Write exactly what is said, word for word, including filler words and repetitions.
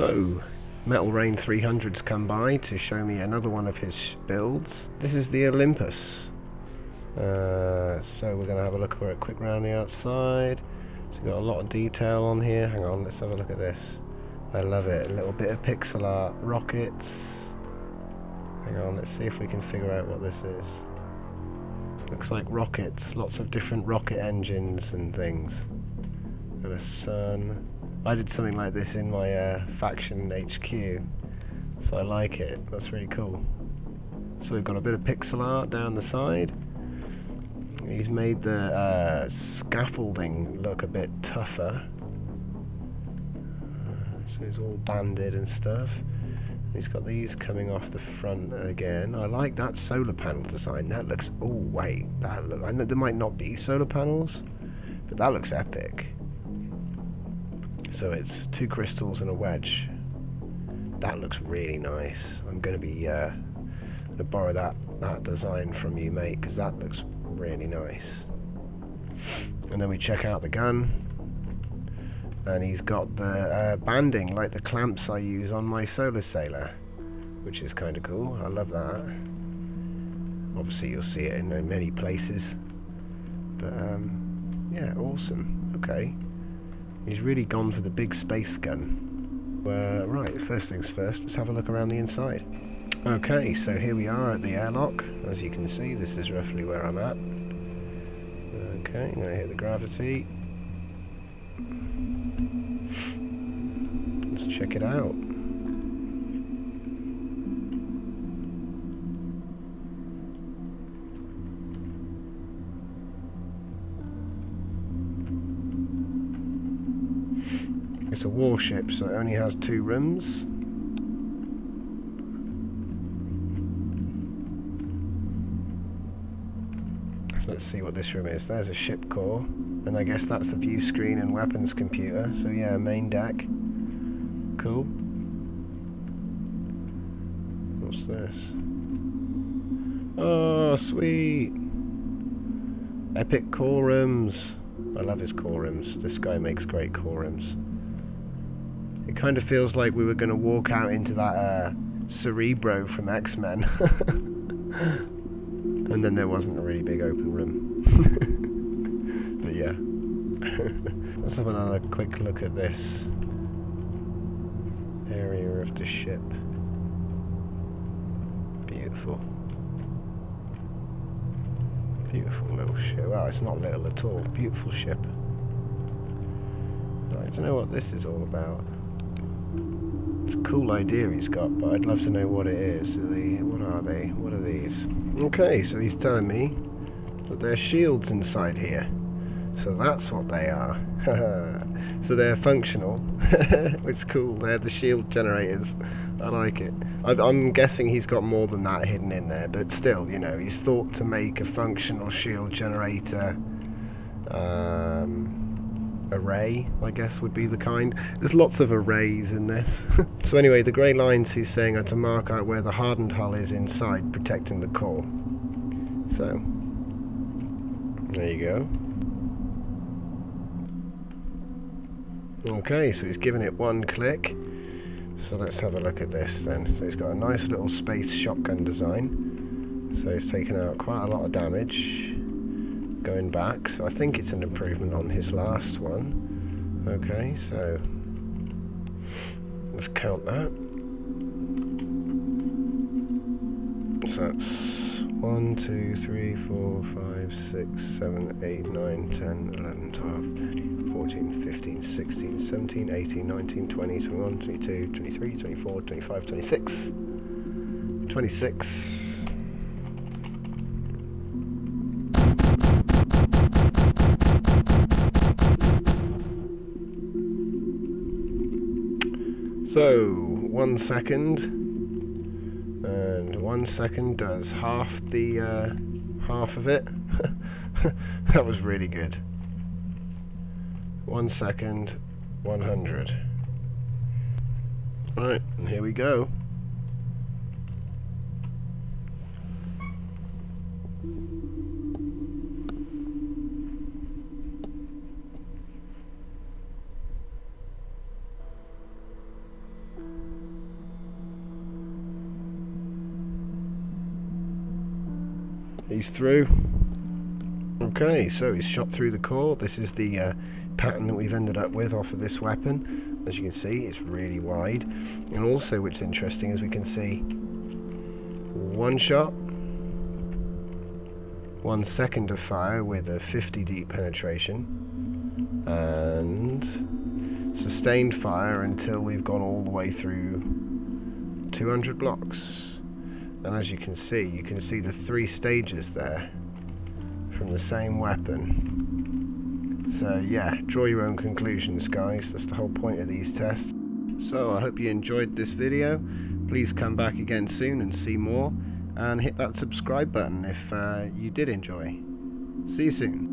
So, MetalRain three hundred's come by to show me another one of his builds. This is the Olympus. Uh, so we're going to have a look for a quick round the outside. So we've got a lot of detail on here. Hang on, let's have a look at this. I love it. A little bit of pixel art. Rockets. Hang on, let's see if we can figure out what this is. Looks like rockets. Lots of different rocket engines and things. And a sun. I did something like this in my uh, Faction H Q, so I like it. That's really cool. So we've got a bit of pixel art down the side. He's made the uh, scaffolding look a bit tougher. Uh, so it's all banded and stuff. He's got these coming off the front again. I like that solar panel design. That looks... Oh, wait. That look, I know there might not be solar panels, but that looks epic. So it's two crystals and a wedge. That looks really nice. I'm going to be uh, going to borrow that that design from you, mate, because that looks really nice. And then we check out the gun, and he's got the uh, banding like the clamps I use on my Solar Sailor, which is kind of cool. I love that. Obviously, you'll see it in many places, but um, yeah, awesome. Okay. He's really gone for the big space gun. Uh, right, first things first, let's have a look around the inside. Okay, so here we are at the airlock. As you can see, this is roughly where I'm at. Okay, I'm going to hit the gravity. Let's check it out. It's a warship, so it only has two rooms. So let's see what this room is. There's a ship core, and I guess that's the view screen and weapons computer. So yeah, main deck. Cool. What's this? Oh, sweet. Epic core rooms. I love his core rooms. This guy makes great core rooms. It kind of feels like we were going to walk out into that uh, Cerebro from X Men. And then there wasn't a really big open room. But yeah. Let's have another quick look at this area of the ship. Beautiful. Beautiful little ship. Well, it's not little at all. Beautiful ship. I don't know what this is all about. It's a cool idea he's got, but I'd love to know what it is. Are they, what are they? What are these? Okay, so he's telling me that there's shields inside here. So that's what they are. So they're functional. It's cool. They're the shield generators. I like it. I'm guessing he's got more than that hidden in there, but still, you know, he's thought to make a functional shield generator. Um... Array, I guess, would be the kind. There's lots of arrays in this. So anyway, the grey lines he's saying are to mark out where the hardened hull is inside, protecting the core. So, there you go. Okay, so he's given it one click. So let's have a look at this then. So he's got a nice little space shotgun design. So he's taken out quite a lot of damage. Going back, so I think it's an improvement on his last one. Okay, so let's count that. So that's one, two, three, four, five, six, seven, eight, nine, ten, eleven, twelve, thirteen, fourteen, fifteen, sixteen, seventeen, eighteen, nineteen, twenty, twenty-one, twenty-two, twenty-three, twenty-four, twenty-five, twenty-six. So, one second, and one second does half the, uh, half of it. That was really good. One second, one hundred. Right, and here we go. He's through. Okay, so he's shot through the core. This is the uh, pattern that we've ended up with off of this weapon. As you can see, it's really wide. And also what's interesting is we can see one shot, one second of fire with a fifty deep penetration, and sustained fire until we've gone all the way through two hundred blocks. And as you can see, you can see the three stages there from the same weapon. So yeah, draw your own conclusions, guys. That's the whole point of these tests. So I hope you enjoyed this video. Please come back again soon and see more, and hit that subscribe button if uh, you did enjoy. See you soon.